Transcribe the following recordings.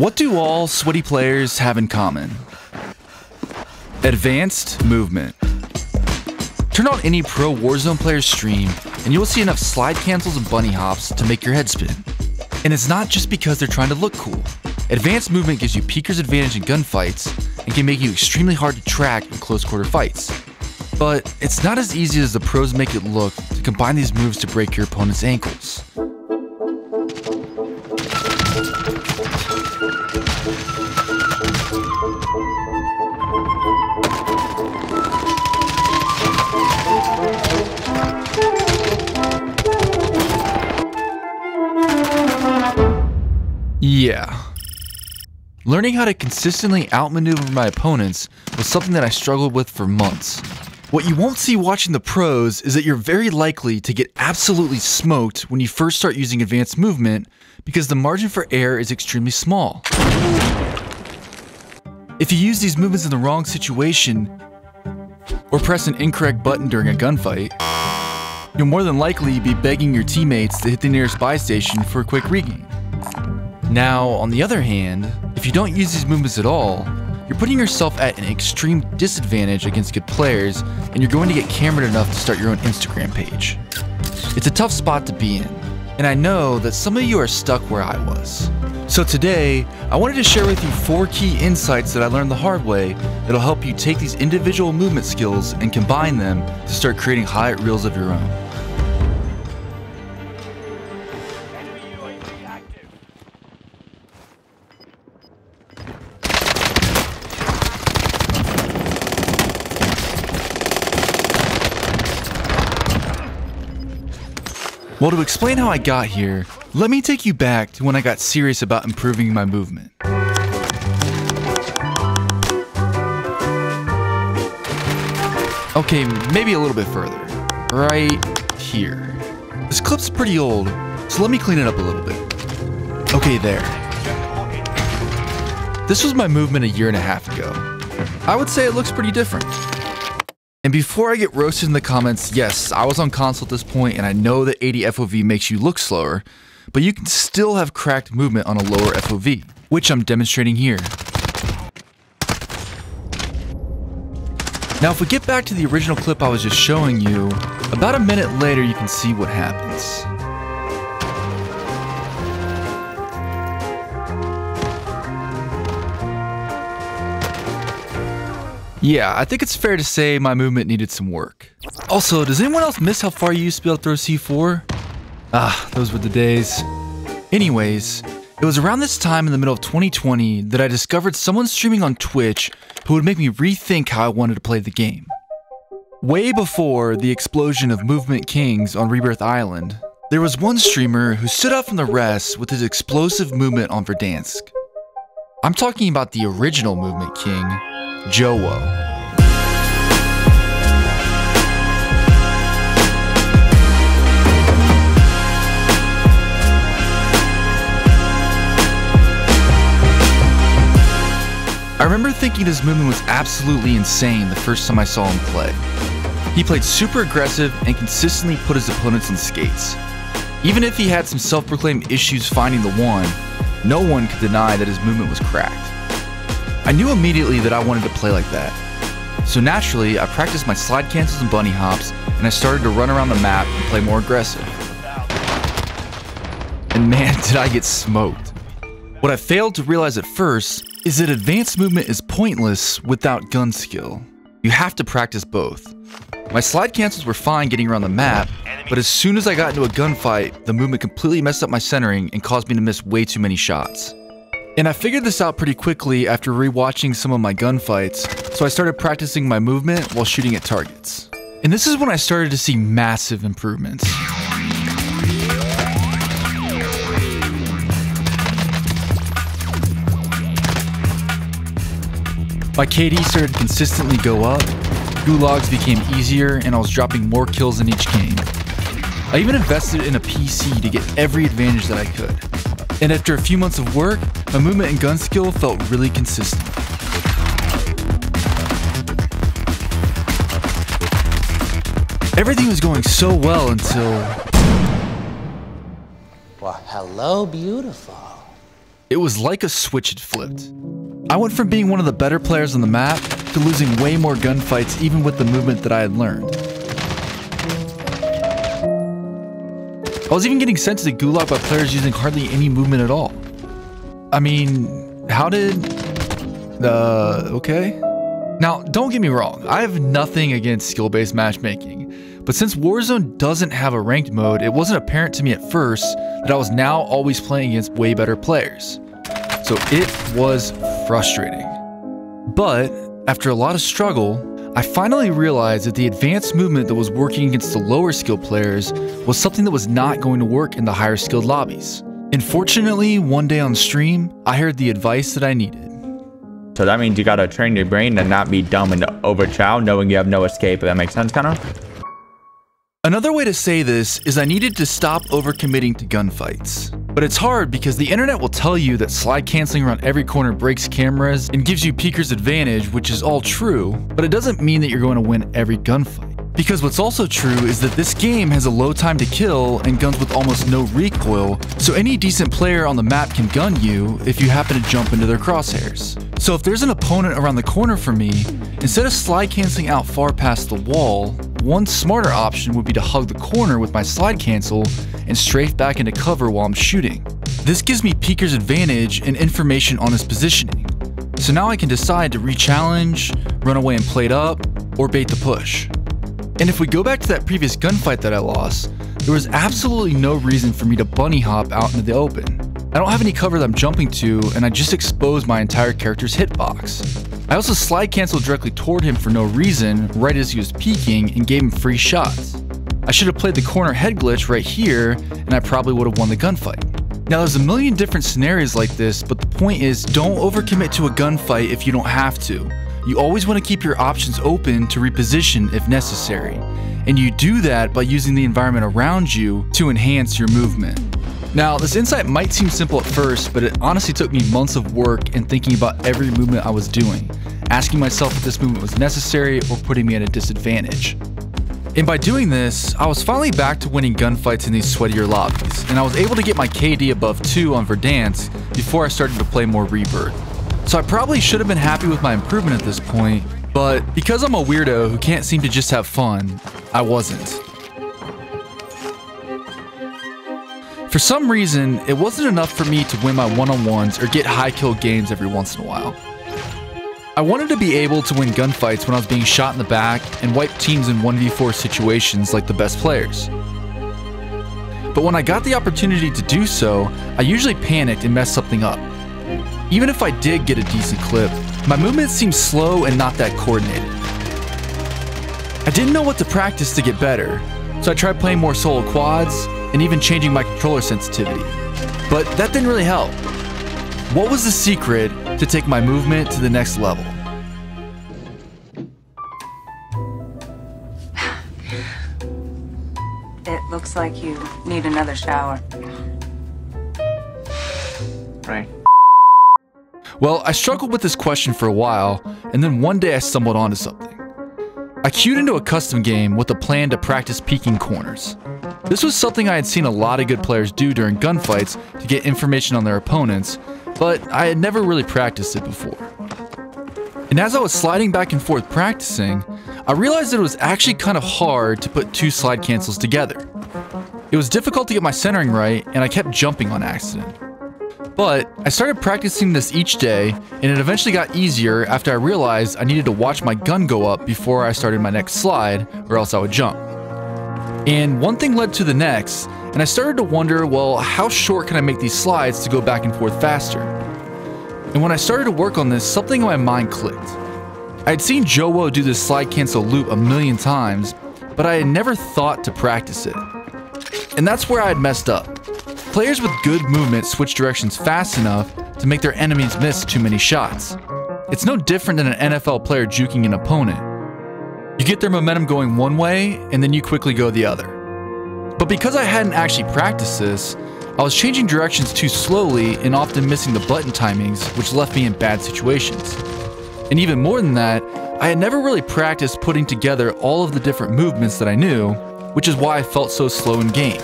What do all sweaty players have in common? Advanced movement. Turn on any pro Warzone player stream and you will see enough slide cancels and bunny hops to make your head spin. And it's not just because they're trying to look cool. Advanced movement gives you peeker's advantage in gunfights and can make you extremely hard to track in close quarter fights. But it's not as easy as the pros make it look to combine these moves to break your opponent's ankles. Yeah. Learning how to consistently outmaneuver my opponents was something that I struggled with for months. What you won't see watching the pros is that you're very likely to get absolutely smoked when you first start using advanced movement because the margin for error is extremely small. If you use these movements in the wrong situation or press an incorrect button during a gunfight, you'll more than likely be begging your teammates to hit the nearest buy station for a quick regain. Now, on the other hand, if you don't use these movements at all, you're putting yourself at an extreme disadvantage against good players, and you're going to get camered enough to start your own Instagram page. It's a tough spot to be in, and I know that some of you are stuck where I was. So today, I wanted to share with you 4 key insights that I learned the hard way that'll help you take these individual movement skills and combine them to start creating highlight reels of your own. Well, to explain how I got here, let me take you back to when I got serious about improving my movement. Okay, maybe a little bit further. Right here. This clip's pretty old, so let me clean it up a little bit. Okay, there. This was my movement 1.5 years ago. I would say it looks pretty different. And before I get roasted in the comments, yes, I was on console at this point, and I know that 80 FOV makes you look slower, but you can still have cracked movement on a lower FOV, which I'm demonstrating here. Now, if we get back to the original clip I was just showing you, about a minute later, you can see what happens. Yeah, I think it's fair to say my movement needed some work. Also, does anyone else miss how far you used to be able to throw C4? Those were the days. Anyways, it was around this time in the middle of 2020 that I discovered someone streaming on Twitch who would make me rethink how I wanted to play the game. Way before the explosion of movement kings on Rebirth Island, there was one streamer who stood out from the rest with his explosive movement on Verdansk. I'm talking about the original movement king, JoeWo. I remember thinking his movement was absolutely insane the first time I saw him play. He played super aggressive and consistently put his opponents in skates. Even if he had some self-proclaimed issues finding the one, no one could deny that his movement was cracked. I knew immediately that I wanted to play like that. So naturally, I practiced my slide cancels and bunny hops, and I started to run around the map and play more aggressive. And man, did I get smoked. What I failed to realize at first is that advanced movement is pointless without gun skill. You have to practice both. My slide cancels were fine getting around the map, but as soon as I got into a gunfight, the movement completely messed up my centering and caused me to miss way too many shots. And I figured this out pretty quickly after rewatching some of my gunfights, so I started practicing my movement while shooting at targets. And this is when I started to see massive improvements. My KD started to consistently go up, gulags became easier, and I was dropping more kills in each game. I even invested in a PC to get every advantage that I could. And after a few months of work, my movement and gun skill felt really consistent. Everything was going so well until... Well, hello, beautiful. It was like a switch had flipped. I went from being one of the better players on the map to losing way more gunfights even with the movement that I had learned. I was even getting sent to the gulag by players using hardly any movement at all. I mean, how did... okay. Now, don't get me wrong, I have nothing against skill-based matchmaking, but since Warzone doesn't have a ranked mode, it wasn't apparent to me at first that I was now always playing against way better players. So it was frustrating. But after a lot of struggle, I finally realized that the advanced movement that was working against the lower skilled players was something that was not going to work in the higher skilled lobbies. And fortunately, one day on stream, I heard the advice that I needed. So that means you gotta train your brain to not be dumb and overchow, knowing you have no escape. If that makes sense, kind of. Another way to say this is I needed to stop overcommitting to gunfights. But it's hard because the internet will tell you that slide canceling around every corner breaks cameras and gives you peeker's advantage, which is all true, but it doesn't mean that you're going to win every gunfight. Because what's also true is that this game has a low time to kill and guns with almost no recoil, so any decent player on the map can gun you if you happen to jump into their crosshairs. So if there's an opponent around the corner for me, instead of slide canceling out far past the wall, one smarter option would be to hug the corner with my slide cancel and strafe back into cover while I'm shooting. This gives me peeker's advantage and information on his positioning. So now I can decide to re-challenge, run away and plate up, or bait the push. And if we go back to that previous gunfight that I lost, there was absolutely no reason for me to bunny hop out into the open. I don't have any cover that I'm jumping to, and I just exposed my entire character's hitbox. I also slide canceled directly toward him for no reason, right as he was peeking, and gave him free shots. I should have played the corner head glitch right here, and I probably would have won the gunfight. Now there's a million different scenarios like this, but the point is, don't overcommit to a gunfight if you don't have to. You always want to keep your options open to reposition if necessary. And you do that by using the environment around you to enhance your movement. Now, this insight might seem simple at first, but it honestly took me months of work and thinking about every movement I was doing, asking myself if this movement was necessary or putting me at a disadvantage. And by doing this, I was finally back to winning gunfights in these sweatier lobbies, and I was able to get my KD above 2 on Verdansk before I started to play more Rebirth. So I probably should have been happy with my improvement at this point, but because I'm a weirdo who can't seem to just have fun, I wasn't. For some reason, it wasn't enough for me to win my one-on-ones or get high kill games every once in a while. I wanted to be able to win gunfights when I was being shot in the back and wipe teams in 1v4 situations like the best players. But when I got the opportunity to do so, I usually panicked and messed something up. Even if I did get a decent clip, my movement seemed slow and not that coordinated. I didn't know what to practice to get better, so I tried playing more solo quads, and even changing my controller sensitivity. But that didn't really help. What was the secret to take my movement to the next level? It looks like you need another shower. Right. Well, I struggled with this question for a while, and then one day I stumbled onto something. I queued into a custom game with a plan to practice peeking corners. This was something I had seen a lot of good players do during gunfights to get information on their opponents, but I had never really practiced it before. And as I was sliding back and forth practicing, I realized that it was actually kind of hard to put two slide cancels together. It was difficult to get my centering right, and I kept jumping on accident. But I started practicing this each day, and it eventually got easier after I realized I needed to watch my gun go up before I started my next slide, or else I would jump. And one thing led to the next, and I started to wonder, well, how short can I make these slides to go back and forth faster? And when I started to work on this, something in my mind clicked. I had seen JoeWo do this slide cancel loop a million times, but I had never thought to practice it. And that's where I had messed up. Players with good movement switch directions fast enough to make their enemies miss too many shots. It's no different than an NFL player juking an opponent. You get their momentum going one way, and then you quickly go the other. But because I hadn't actually practiced this, I was changing directions too slowly and often missing the button timings, which left me in bad situations. And even more than that, I had never really practiced putting together all of the different movements that I knew, which is why I felt so slow in game.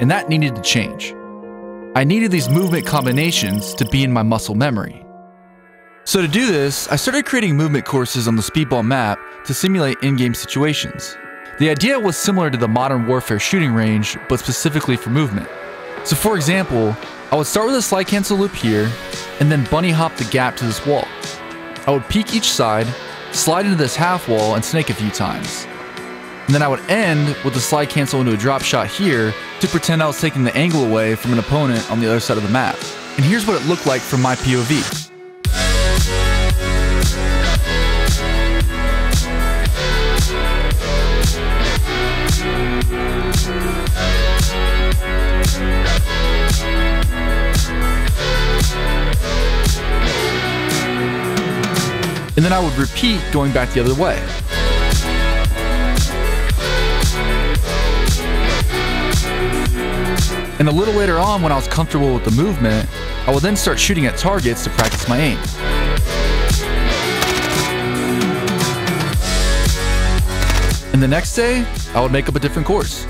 And that needed to change. I needed these movement combinations to be in my muscle memory. So to do this, I started creating movement courses on the Speedball map to simulate in-game situations. The idea was similar to the Modern Warfare shooting range, but specifically for movement. So for example, I would start with a slide cancel loop here, and then bunny hop the gap to this wall. I would peek each side, slide into this half wall and snake a few times. And then I would end with the slide cancel into a drop shot here to pretend I was taking the angle away from an opponent on the other side of the map. And here's what it looked like from my POV. And then I would repeat going back the other way. And a little later on, when I was comfortable with the movement, I would then start shooting at targets to practice my aim. And the next day, I would make up a different course.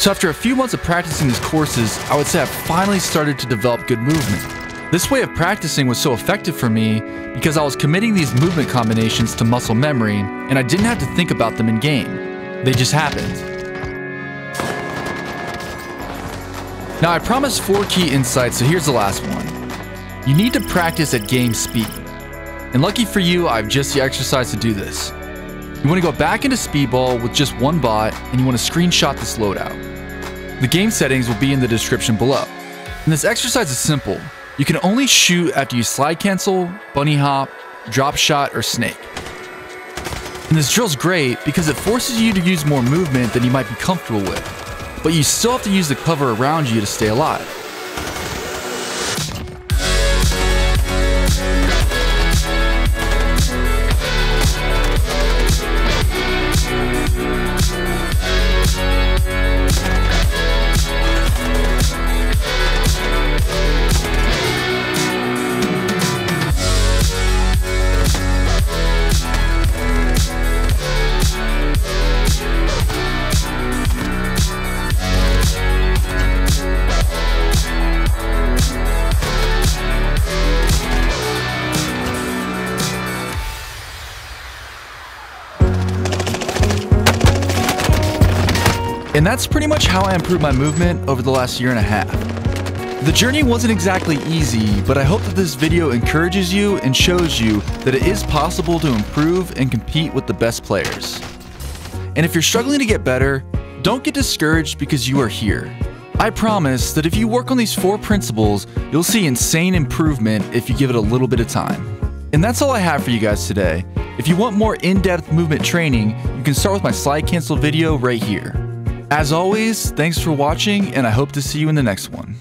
So after a few months of practicing these courses, I would say I finally started to develop good movement. This way of practicing was so effective for me because I was committing these movement combinations to muscle memory, and I didn't have to think about them in game. They just happened. Now I promised 4 key insights, so here's the last one. You need to practice at game speed. And lucky for you, I have just the exercise to do this. You want to go back into Speedball with just one bot, and you want to screenshot this loadout. The game settings will be in the description below. And this exercise is simple. You can only shoot after you slide cancel, bunny hop, drop shot, or snake. And this drill's great because it forces you to use more movement than you might be comfortable with, but you still have to use the cover around you to stay alive. And that's pretty much how I improved my movement over the last year and a half. The journey wasn't exactly easy, but I hope that this video encourages you and shows you that it is possible to improve and compete with the best players. And if you're struggling to get better, don't get discouraged because you are here. I promise that if you work on these 4 principles, you'll see insane improvement if you give it a little bit of time. And that's all I have for you guys today. If you want more in-depth movement training, you can start with my slide cancel video right here. As always, thanks for watching, and I hope to see you in the next one.